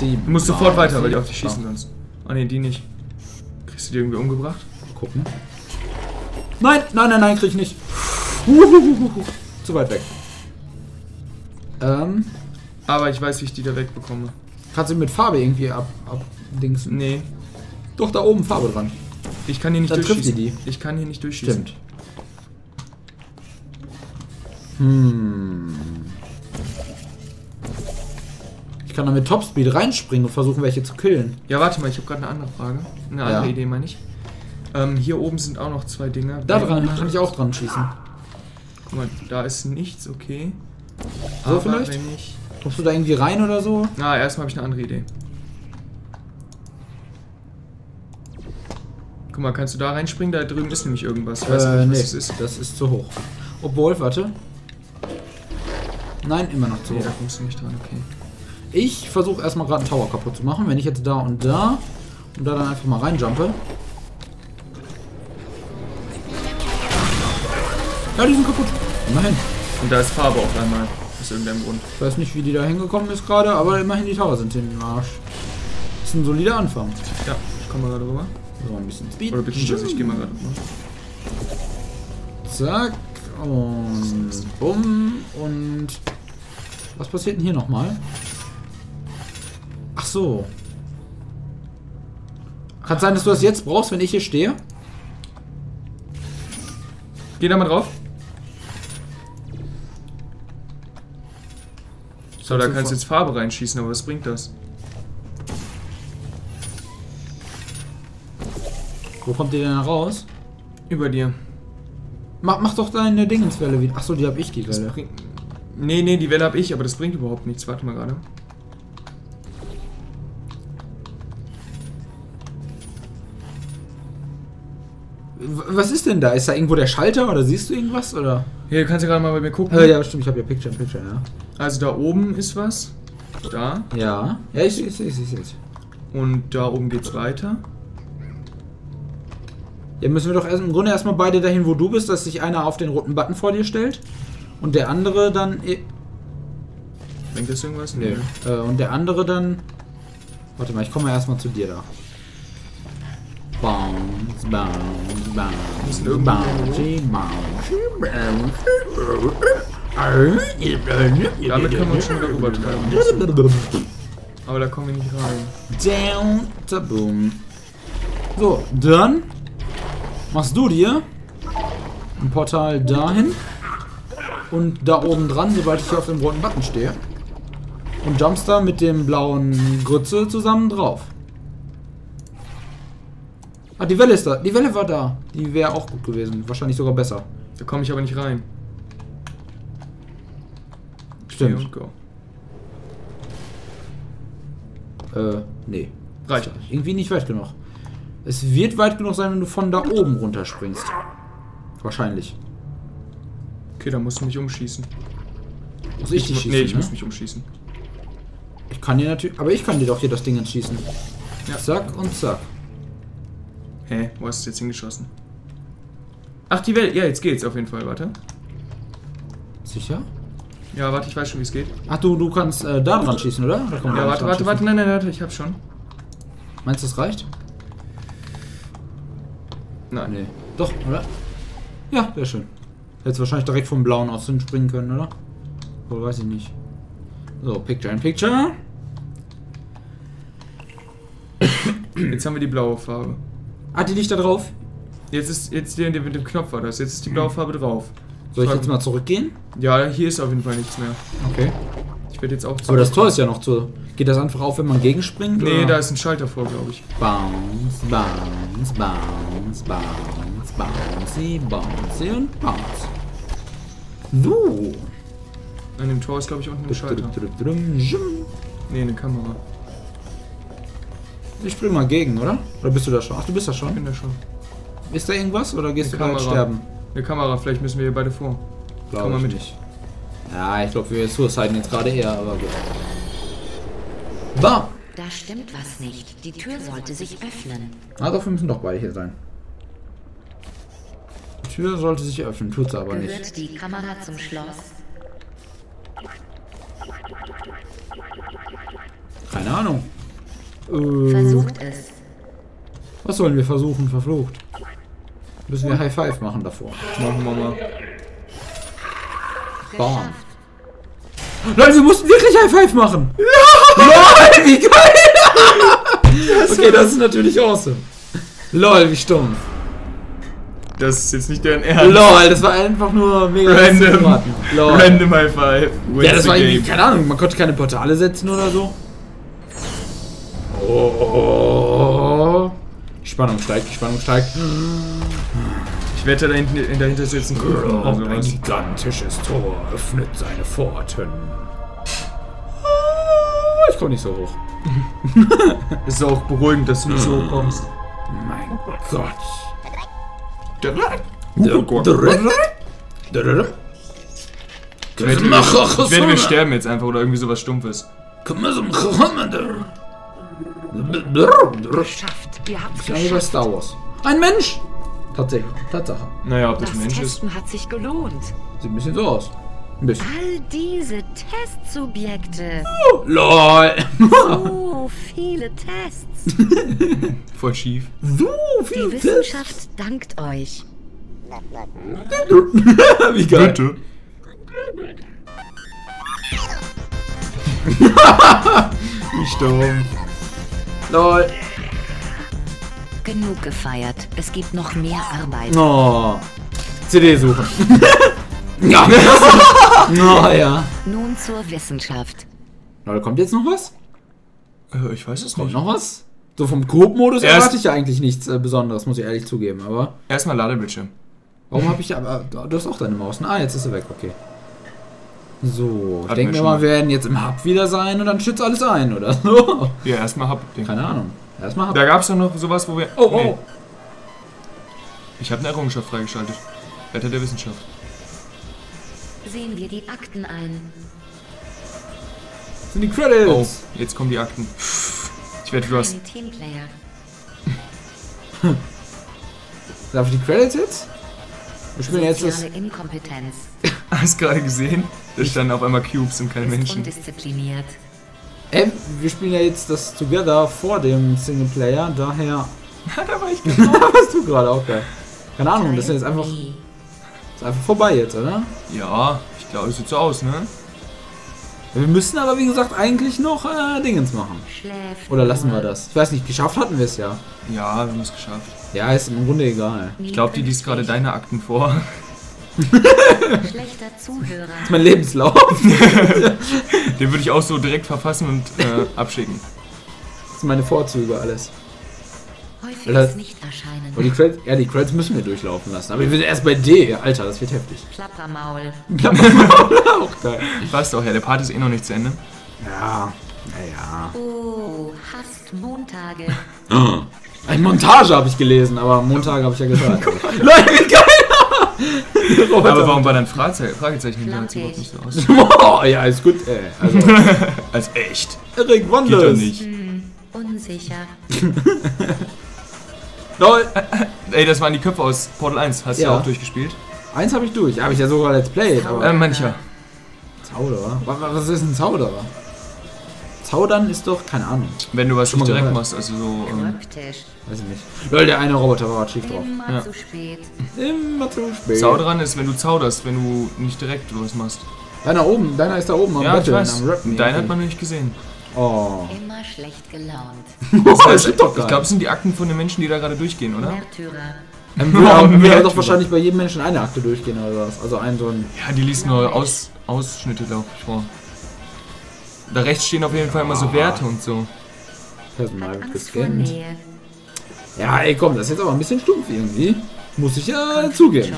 Du musst sofort weiter, weil die auf dich schießen kannst. Oh ne, die nicht. Kriegst du die irgendwie umgebracht? Gucken. Nein, nein, nein, nein, krieg ich nicht. Zu weit weg. Aber ich weiß, wie ich die da wegbekomme. Kannst du mit Farbe irgendwie abdingsen? Nee. Doch, da oben Farbe dran. Ich kann hier nicht durchschießen. Ich kann hier nicht durchschießen. Stimmt. Hm. Ich kann da mit Topspeed reinspringen und versuchen, welche zu killen. Ja, warte mal, ich habe gerade eine andere Frage. Eine andere Idee, meine ich. Hier oben sind auch noch zwei Dinger. Da dran kann ich auch dran schießen. Guck mal, da ist nichts, okay. So, aber vielleicht? Wenn ich... Kommst du da irgendwie rein oder so? Na, erstmal habe ich eine andere Idee. Guck mal, kannst du da reinspringen? Da drüben ist nämlich irgendwas. Ich weiß nicht, was es ist. Das ist zu hoch. Obwohl, warte. Nein, immer noch zu hoch. Da kommst du nicht dran, okay. Ich versuche erstmal gerade einen Tower kaputt zu machen. Wenn ich jetzt da und da und da dann einfach mal reinjumpe. Ja, die sind kaputt. Immerhin. Und da ist Farbe auf einmal. Aus irgendeinem Grund. Ich weiß nicht, wie die da hingekommen ist gerade, aber immerhin die Tower sind in den Arsch. Das ist ein solider Anfang. Ja, ich komme mal gerade rüber. So, ein bisschen Speed. Oder bitte nicht, ich gehe mal gerade rüber. Zack. Und bumm. Und... Was passiert denn hier nochmal? Ach so. Kann sein, dass du das jetzt brauchst, wenn ich hier stehe? Geh da mal drauf. So, da kannst du jetzt Farbe reinschießen, aber was bringt das? Wo kommt die denn raus? Über dir. Mach doch deine Dingenswelle wieder. Achso, die hab ich, die Welle. Nee, nee, die Welle hab ich, aber das bringt überhaupt nichts. Warte mal gerade. Was ist denn da? Ist da irgendwo der Schalter oder siehst du irgendwas? Oder? Hier, kannst du gerade mal bei mir gucken. Ja, stimmt, ich habe ja Picture in Picture, ja. Also da oben ist was. Da. Ja. Ja, ich sehe es, ich sehe es. Und da oben geht's weiter. Ja, müssen wir doch erst, im Grunde erstmal beide dahin, wo du bist, dass sich einer auf den roten Button vor dir stellt. Und der andere dann... Bringt das irgendwas? Nee. Und der andere dann... Warte mal, ich komme erstmal zu dir da. Bounce, bounce, bounce, bounce, bounce. Damit können wir uns schon wieder übertreiben. Aber da kommen wir nicht rein. Down, taboom. So, dann machst du dir ein Portal dahin und da oben dran, sobald ich hier auf dem roten Button stehe. Und jumpst da mit dem blauen Grütze zusammen drauf. Ah, die Welle ist da. Die Welle war da. Die wäre auch gut gewesen. Wahrscheinlich sogar besser. Da komme ich aber nicht rein. Stimmt. Nee. Reicht nicht. Irgendwie nicht weit genug. Es wird weit genug sein, wenn du von da oben runterspringst. Wahrscheinlich. Okay, dann musst du mich umschießen. Muss ich dich schießen? Nee, ich muss mich umschießen. Ich kann dir natürlich... Aber ich kann dir doch hier das Ding entschießen. Ja. Zack und zack. Hey, wo hast du jetzt hingeschossen? Ach, die Welt. Ja, jetzt geht's auf jeden Fall. Warte. Sicher? Ja, warte, ich weiß schon, wie es geht. Ach, du kannst da dran schießen, oder? Da ja, warte. Nein, nein, warte. Ich hab schon. Meinst du, das reicht? Nein. Nee. Doch, oder? Ja, sehr schön. Hättest wahrscheinlich direkt vom Blauen aus hinspringen können, oder? Oder weiß ich nicht. So, Picture in Picture. Jetzt haben wir die blaue Farbe. Ah, die liegt da drauf? Jetzt ist der mit dem Knopf war das. Jetzt ist die blaue Farbe drauf. Soll ich jetzt mal zurückgehen? Ja, hier ist auf jeden Fall nichts mehr. Okay. Ich werde jetzt auch zurück. Aber das Tor ist ja noch zu. Geht das einfach auf, wenn man gegenspringt? Nee, oder? Da ist ein Schalter vor, glaube ich. Bounce, bounce, bounce, bounce, bouncy, bouncy und bounce. So. An dem Tor ist, glaube ich, unten ein Schalter. Nee, eine Kamera. Ich spring mal gegen, oder? Oder bist du da schon? Ach, du bist da schon? Ich bin da schon. Ist da irgendwas oder gehst du bald sterben? Eine Kamera, vielleicht müssen wir hier beide vor. Komm mal mit. Ja, ich glaube, wir suiciden jetzt gerade eher, aber gut. Bam! Da stimmt was nicht. Die Tür sollte sich öffnen. Also, wir müssen doch beide hier sein. Die Tür sollte sich öffnen, tut sie aber nicht. Gehört die Kamera zum Schloss? Ahnung. Versucht es. Was sollen wir versuchen, verflucht? Müssen wir High Five machen davor. Machen wir mal. Bam. Leute, wir mussten wirklich High Five machen. LOL! LOL, wie geil! Okay, das ist natürlich awesome. LOL, wie stumpf. Das ist jetzt nicht deren Ernst. LOL, das war einfach nur mega random High Five. Ja, das war irgendwie, keine Ahnung, man konnte keine Portale setzen oder so. Oh. Spannung steigt, die Spannung steigt. Ich wette, dahinter ist jetzt ein Kuchen oder sowas. Ein gigantisches Tor öffnet seine Pforten. Ich komme nicht so hoch. Es ist auch beruhigend, dass du nicht so hoch kommst. Mein Gott. Ich werde, wir sterben jetzt einfach oder irgendwie sowas Stumpfes. Kleiner Star Wars. Ein Mensch! Tatsächlich. Tatsache. Naja, ob das ein Mensch ist. Hat sich gelohnt. Sieht ein bisschen so aus. Ein bisschen. All diese Testsubjekte. Oh, lol. So viele Tests. Voll schief. So viele Tests. Die Wissenschaft dankt euch. Wie geil. Bitte. Ich stumm. Lol. Genug gefeiert. Es gibt noch mehr Arbeit. Oh. CD suchen. Ja. Oh, ja. Nun zur Wissenschaft. Leute, kommt jetzt noch was? Ich weiß es nicht. Kommt noch was? So vom Coop-Modus erwarte ich ja eigentlich nichts Besonderes, muss ich ehrlich zugeben, aber... Erstmal Ladebildschirm. Warum habe ich da... Du hast auch deine Maus. Ah, jetzt ist sie weg. Okay. So, ich denke mir mal, wir werden jetzt im Hub wieder sein und dann schützt alles ein, oder so. Ja, erstmal Hub. Keine Ahnung. Erstmal Hub. Da gab es doch noch sowas, wo wir... Oh, nee. Oh. Ich habe eine Errungenschaft freigeschaltet. Wetter der Wissenschaft. Sehen wir die Akten ein. Das sind die Credits. Oh, jetzt kommen die Akten. Ich werde Rust. Darf ich die Credits jetzt? Wir spielen jetzt das... Inkompetenz. Hast du gerade gesehen? Da standen auf einmal Cubes und keine Menschen. Diszipliniert. Wir spielen ja jetzt das Together vor dem Singleplayer, daher... Da war ich genau. Da warst du gerade auch geil. Keine Ahnung, das ist jetzt einfach... Ist einfach vorbei jetzt, oder? Ja, ich glaube, es sieht so aus, ne? Wir müssen aber, wie gesagt, eigentlich noch Dingens machen. Oder lassen wir das? Ich weiß nicht, geschafft hatten wir es ja. Ja, wir haben es geschafft. Ja, ist im Grunde egal. Ich glaube, die liest gerade deine Akten vor. Schlechter Zuhörer. Das ist mein Lebenslauf. Den würde ich auch so direkt verfassen und abschicken. Das sind meine Vorzüge alles. Häufiges Nicht-Erscheinen. Und die Credits, ja, die Credits müssen wir durchlaufen lassen. Aber wir sind erst bei D. Alter, das wird heftig. Plappermaul. Plappermaul, auch geil. Passt auch, ja, der Part ist eh noch nicht zu Ende. Ja, naja. Oh, hasst Montage. Ein Montage habe ich gelesen, aber Montage habe ich ja gesagt. Leute, wie geil! Aber warum war dann Fragezeichen damals überhaupt nicht so aus? Oh, ja, ist gut, ey. Also, als echt. Eric Wanders. Geht doch nicht. Unsicher. Lol. Ey, das waren die Köpfe aus Portal 1. Hast du auch durchgespielt? 1 habe ich durch. Habe ich ja sogar Let's Play. Mancher. Zauderer? Was ist ein Zauderer? Zaudern ist doch, keine Ahnung. Wenn du was schon direkt machst, also so... weiß ich nicht. Lol, der eine Roboter war schief drauf. Immer zu spät. Immer zu spät. Zaudern ist, wenn du zauderst, wenn du nicht direkt was machst. Deiner oben, deiner ist da oben am Rappen. Deiner hat man nicht gesehen. Oh. Immer schlecht gelaunt. Das heißt, das doch, ich glaube, es sind die Akten von den Menschen, die da gerade durchgehen, oder? Märtyrer. Wir werden doch wahrscheinlich bei jedem Menschen eine Akte durchgehen oder was. Also ein so ein... Ja, die liest nur Ausschnitte, glaube ich, vor. Da rechts stehen auf jeden Fall immer so Werte und so. Personal wird gescannt. Ja, ey, komm, das ist jetzt aber ein bisschen stumpf irgendwie. Muss ich ja zugeben.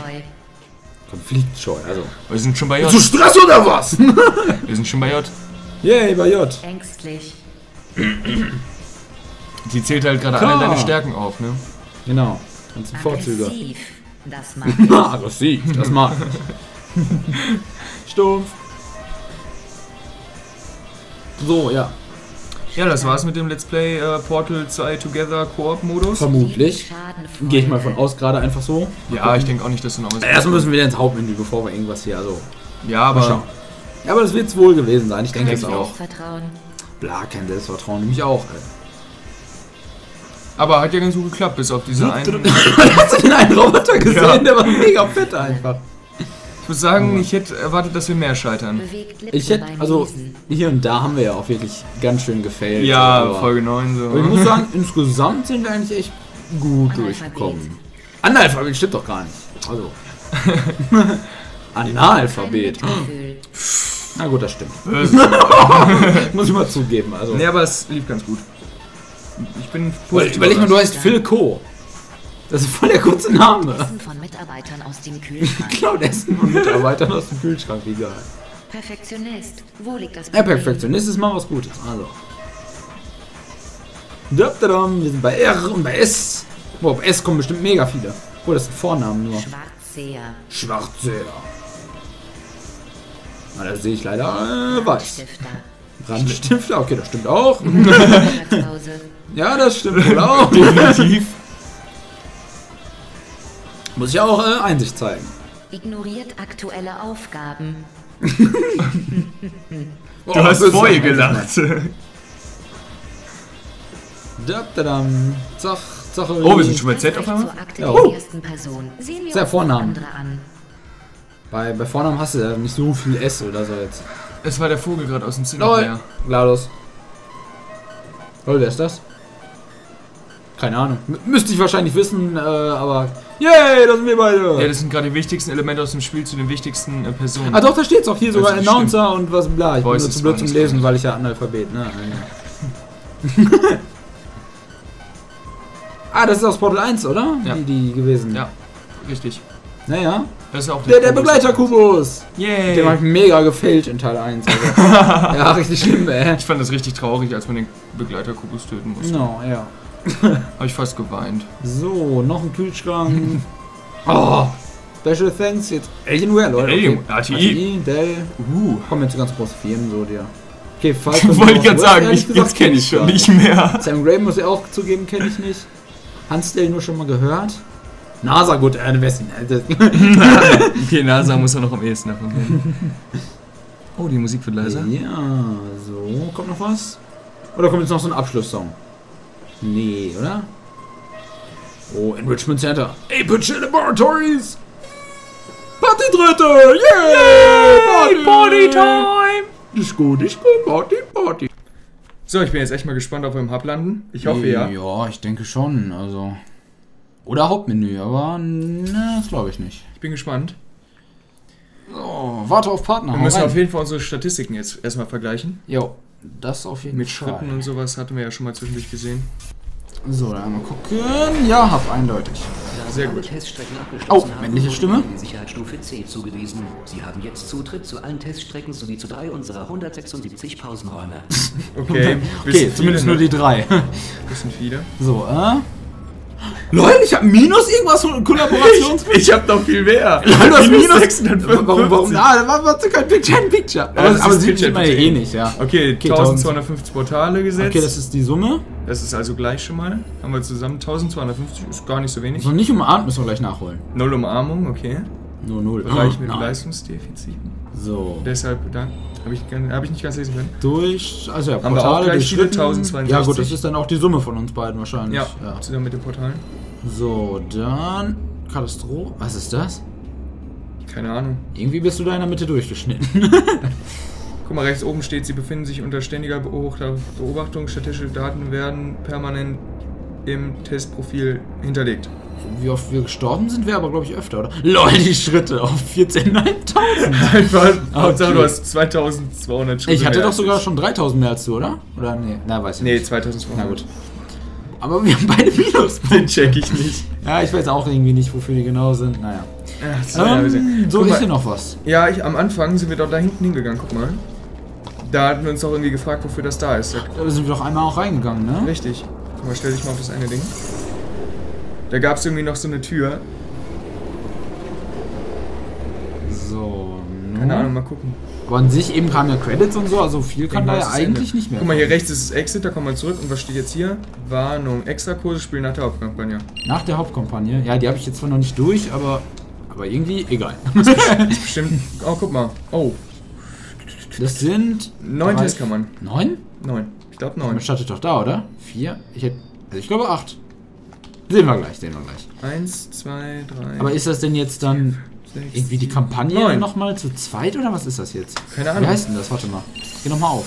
Konfliktscheu, also. Wir sind schon bei J. Zu Stress oder was? Wir sind schon bei J. Yay, bei J. Ängstlich. Sie zählt halt gerade alle deine Stärken auf, ne? Genau. Und zum Vorzüge. Aggressiv, das mag ich. Aggressiv, das mag ich. Stumpf. So, ja. Ja, das war's mit dem Let's Play Portal 2 Together Koop-Modus. Vermutlich. Gehe ich mal von aus, gerade einfach so. Ja, ich denke auch nicht, dass du noch was... Erst müssen wir ins Hauptmenü, bevor wir irgendwas hier... also. Ja, aber... das wird's wohl gewesen sein, ich denke es auch. Vertrauen. Bla, kein Selbstvertrauen, nämlich auch, Alter. Aber hat ja ganz gut geklappt, bis auf diese einen... Hast du den einen Roboter gesehen? Ja. Der war mega fett einfach. Ich muss sagen, ich hätte erwartet, dass wir mehr scheitern. Ich hätte, also hier und da haben wir ja auch wirklich ganz schön gefailt. Ja, Folge 9 so. Aber ich muss sagen, insgesamt sind wir eigentlich echt gut durchgekommen. Analphabet stimmt doch gar nicht. Also. Analphabet. Na gut, das stimmt. Muss ich mal zugeben. Also. Nee, aber es lief ganz gut. Ich bin positiv. Überleg mal, du heißt Phil Co. Das ist voll der kurze Name. Essen von Mitarbeitern aus dem Kühlschrank. Genau, Essen von Mitarbeitern aus dem Kühlschrank, egal. Perfektionist. Wo liegt das Problem? Ja, Perfektionist ist mal was Gutes. Also. Wir sind bei R und bei S. Boah, bei S kommen bestimmt mega viele. Oh, das sind Vornamen nur. Schwarzseher. Schwarzseher. Na, da sehe ich leider weiß. Brandstifter. Okay, das stimmt auch. Ja, das stimmt wohl auch. Definitiv. Muss ich auch Einsicht zeigen. Ignoriert aktuelle Aufgaben. Du hast vorher gelacht. Zach, Zach. Oh, wir sind schon bei Z auf einmal? Ja. Oh. Sehr Vornamen. Bei Vornamen hast du ja nicht so viel S oder so jetzt. Es war der Vogel gerade aus dem Zinnober. GLaDOS. Lol, wer ist das? Keine Ahnung. Müsste ich wahrscheinlich wissen, aber... Yay, das sind wir beide! Ja, das sind gerade die wichtigsten Elemente aus dem Spiel zu den wichtigsten Personen. Ah doch, da steht's auch hier sogar, Announcer stimmt. Und was bla. Ich bin nur zu blöd zum Lesen, weil ich ja Analphabet, ne? Ah, das ist aus Portal 1, oder? Ja. Die gewesen. Ja, richtig. Naja. Das ist auch der Begleiter-Kubus! Yay! Den hab ich mega gefailt in Teil 1. Also. Ja, richtig schlimm, ey. Ich fand das richtig traurig, als man den Begleiter-Kubus töten musste. Genau, ja. Habe ich fast geweint. So, noch ein Kühlschrank. Oh, Special Thanks jetzt. Alienware, Leute. Alienware, okay. ATI, Dell. Kommen jetzt ganz große Firmen so dir. Okay, Falcon. Wollte ich gerade sagen, jetzt kenne ich schon nicht mehr. Sam Gray muss ich auch zugeben, kenne ich nicht. Hansdale nur schon mal gehört. NASA, gut, wer ist denn? Okay, NASA muss er noch am ehesten davon kennen. Oh, die Musik wird leiser. Ja, so, kommt noch was? Oder kommt jetzt noch so ein Abschlusssong? Nee, oder? Oh, Enrichment Center. Aperture Laboratories! Party-Dritte! Yeah! Yay! Party-Time! Disco, Disco, Party, Party. So, ich bin jetzt echt mal gespannt, ob wir im Hub landen. Ich hoffe ja. Ja, ich denke schon, also... Oder Hauptmenü, aber... Na, das glaube ich nicht. Ich bin gespannt. Oh, warte auf Partner. Wir müssen auf jeden Fall unsere Statistiken jetzt erstmal vergleichen. Jo. Das auf jeden Fall. Mit Schritten und sowas hatten wir ja schon mal zwischendurch gesehen. So, dann mal gucken. Ja, hab eindeutig. Sehr gut. Oh, männliche Stimme. Sicherheitsstufe C zugewiesen. Sie haben jetzt Zutritt zu allen Teststrecken sowie zu 3 unserer 176 Pausenräume. Okay, okay, zumindest nur die 3. Bisschen viele. So, Leute, ich habe minus irgendwas von Kollaborations. Ich habe doch viel mehr. Leute, du hast minus 650. Warum? Na, da war kein Picture in Picture. Aber das aber sieht man ja eh nicht, ja. Okay, 1250 Portale gesetzt. Okay, das ist die Summe. Das ist also gleich schon mal. Haben wir zusammen 1250, ist gar nicht so wenig. So nicht umarmt, müssen wir gleich nachholen. 0 Umarmung, okay. Nur 0. Bereich mit Leistungsdefiziten. So. Deshalb, dann habe ich nicht ganz lesen können. Durch, also ja, Portale haben wir auch gleich wieder 1062. Ja gut, das ist dann auch die Summe von uns beiden wahrscheinlich. Ja, ja. Zusammen mit den Portalen. So, dann... Katastrophe. Was ist das? Keine Ahnung. Irgendwie bist du da in der Mitte durchgeschnitten. Guck mal, rechts oben steht, sie befinden sich unter ständiger Beobachtung. Statistische Daten werden permanent im Testprofil hinterlegt. Wie oft wir gestorben sind, wäre aber glaube ich öfter, oder? LOL, die Schritte auf 14.500. Einfach, Hauptsache okay. Du hast 2200 Schritte. Ich hatte doch sogar schon 3000 mehr als du, oder? Oder nee, na weiß ich nicht. Nee, 2200. Na gut. Aber wir haben beide Minuspunkte. Den check ich nicht. Ja, ich weiß auch irgendwie nicht, wofür die genau sind. Naja. Ja, so guck ist mal, hier noch was. Ja, am Anfang sind wir doch da hinten hingegangen, guck mal. Da hatten wir uns doch irgendwie gefragt, wofür das da ist. Da sind wir doch einmal auch reingegangen, ne? Richtig. Guck mal, stell dich mal auf das eine Ding. Da gab es irgendwie noch so eine Tür. So. Keine Ahnung, mal gucken. Aber an sich eben kamen ja Credits und so, also viel kann da ja eigentlich nicht mehr. Guck mal, hier rechts ist das Exit, da kommen wir zurück. Und was steht jetzt hier? Warnung, Extrakurse spielen nach der Hauptkampagne. Nach der Hauptkampagne? Ja, die habe ich jetzt zwar noch nicht durch, aber irgendwie egal. Bestimmt. Oh, guck mal. Oh. Das sind 9 Testkammern. 9? 9. Ich glaube 9. Man startet doch da, oder? 4? Ich glaube 8. Sehen wir gleich, sehen wir gleich. 1, 2, 3. Aber ist das denn jetzt dann 5, 6, irgendwie die Kampagne nochmal zu zweit oder was ist das jetzt? Keine Ahnung. Wie heißt denn das? Warte mal. Geh nochmal auf.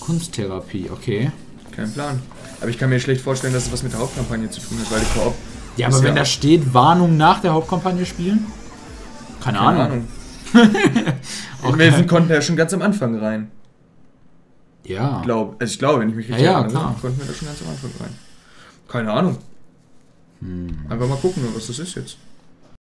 Kunsttherapie, okay. Kein Plan. Aber ich kann mir schlecht vorstellen, dass es was mit der Hauptkampagne zu tun hat, weil die Koop. Ja, aber wenn da steht, Warnung nach der Hauptkampagne spielen? Keine Ahnung. Okay. Melfen konnten wir ja schon ganz am Anfang rein. Ja. Ich glaube, wenn ich mich richtig erinnere, konnten wir da schon ganz am Anfang rein. Keine Ahnung. Einfach mal gucken, was das ist jetzt.